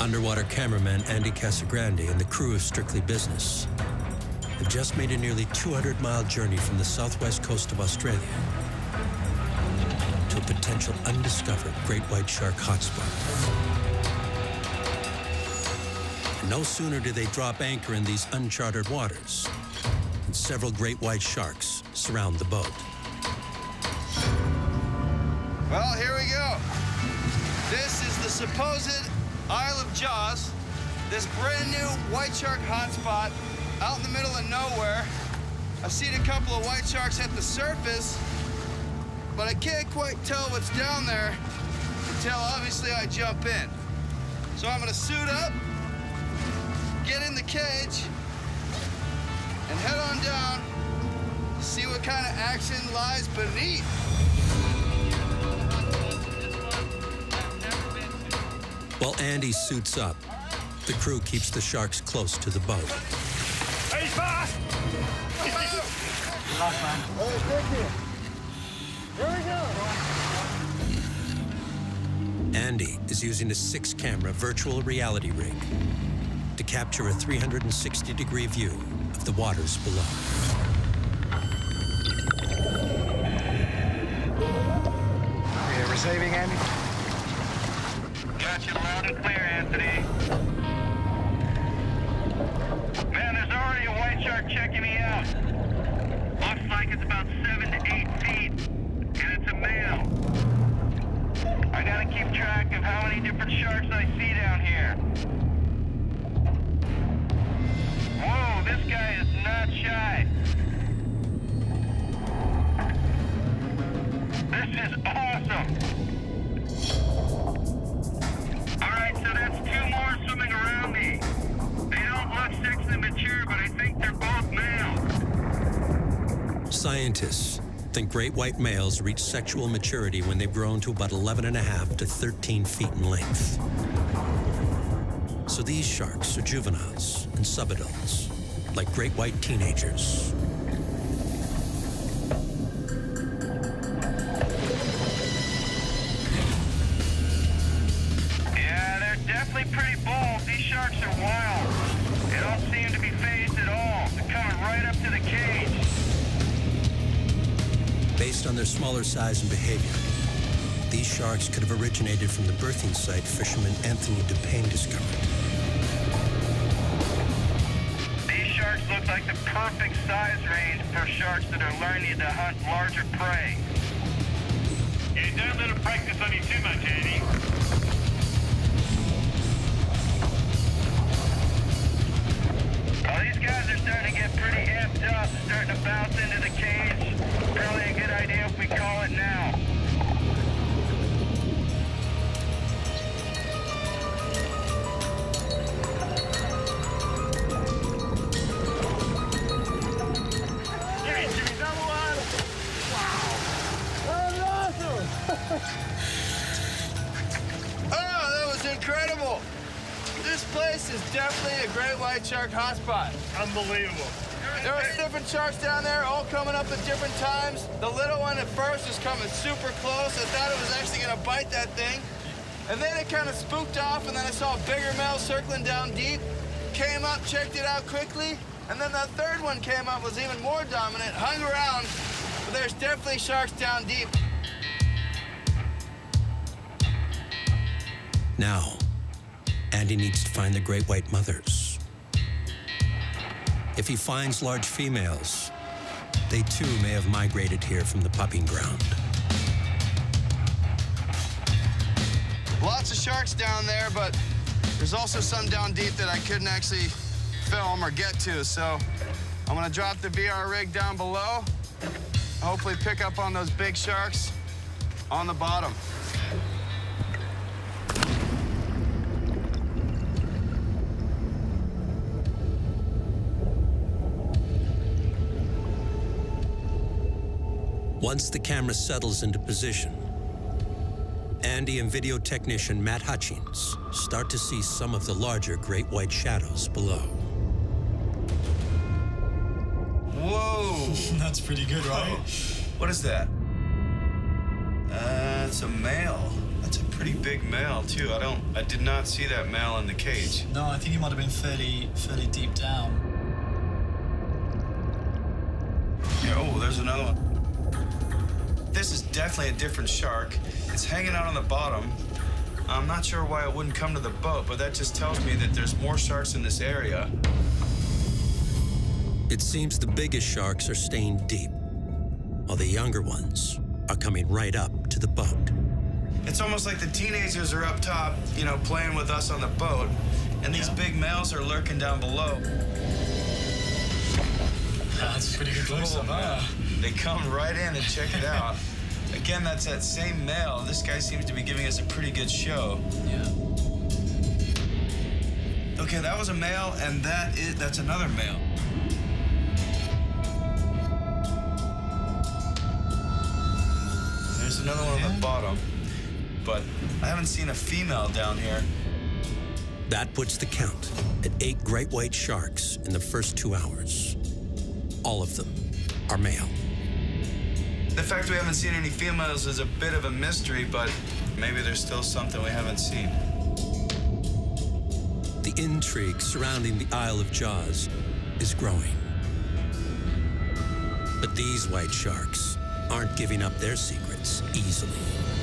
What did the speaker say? Underwater cameraman Andy Casagrande and the crew of Strictly Business have just made a nearly 200-mile journey from the southwest coast of Australia to a potential undiscovered great white shark hotspot. And no sooner do they drop anchor in these uncharted waters than several great white sharks surround the boat. Well, here we go. This is the supposed Isle of Jaws, this brand new white shark hotspot out in the middle of nowhere. I've seen a couple of white sharks at the surface, but I can't quite tell what's down there until obviously I jump in. So I'm gonna suit up, get in the cage, and head on down to see what kind of action lies beneath. While Andy suits up, the crew keeps the sharks close to the boat. Hey, he's fast! Good luck, man. Here we go. Andy is using a 6-camera virtual reality rig to capture a 360-degree view of the waters below. Okay, receiving, Andy. Got you loud and clear, Anthony. Man, there's already a white shark checking me out. Looks like it's about 7 to 8 feet, and it's a male. I gotta keep track of how many different sharks I see down here. Whoa, this guy is not shy. This is awesome. Scientists think great white males reach sexual maturity when they've grown to about 11.5 to 13 feet in length. So these sharks are juveniles and subadults, like great white teenagers. Yeah, they're definitely pretty bold. These sharks are wild. They don't seem to be phased at all. They're coming right up to the cage. Based on their smaller size and behavior, these sharks could have originated from the birthing site fisherman Anthony Dupain discovered. These sharks look like the perfect size range for sharks that are learning to hunt larger prey. You don't let them practice on you too much, Andy. Well, these guys are starting to get pretty amped up, starting to bounce into the cage. Probably a good idea if we call it now. Yes, give me another one. Wow. That was awesome. Oh, that was incredible. This place is definitely a great white shark hotspot. Unbelievable. There are different sharks down there, all coming up at different times. The little one at first was coming super close. I thought it was actually gonna bite that thing. And then it kind of spooked off, and then I saw a bigger male circling down deep. Came up, checked it out quickly. And then the third one came up, was even more dominant, hung around. But there's definitely sharks down deep. Now, Andy needs to find the great white mothers. If he finds large females, they too may have migrated here from the pupping ground. Lots of sharks down there, but there's also some down deep that I couldn't actually film or get to, so I'm gonna drop the VR rig down below, hopefully pick up on those big sharks on the bottom. Once the camera settles into position, Andy and video technician Matt Hutchins start to see some of the larger great white shadows below. Whoa! That's pretty good, right? What is that? It's a male. That's a pretty big male too. I did not see that male in the cage. No, I think he might have been fairly deep down. Yeah, oh, there's another one. This is definitely a different shark. It's hanging out on the bottom. I'm not sure why it wouldn't come to the boat, but that just tells me that there's more sharks in this area. It seems the biggest sharks are staying deep, while the younger ones are coming right up to the boat. It's almost like the teenagers are up top, you know, playing with us on the boat, and these big males are lurking down below. That's pretty close, huh? They come right in and check it out. Again, that's that same male. This guy seems to be giving us a pretty good show. Yeah. Okay, that was a male, and that's another male. There's another one on the bottom, but I haven't seen a female down here. That puts the count at 8 great white sharks in the first 2 hours. All of them are male. The fact we haven't seen any females is a bit of a mystery, but maybe there's still something we haven't seen. The intrigue surrounding the Isle of Jaws is growing. But these white sharks aren't giving up their secrets easily.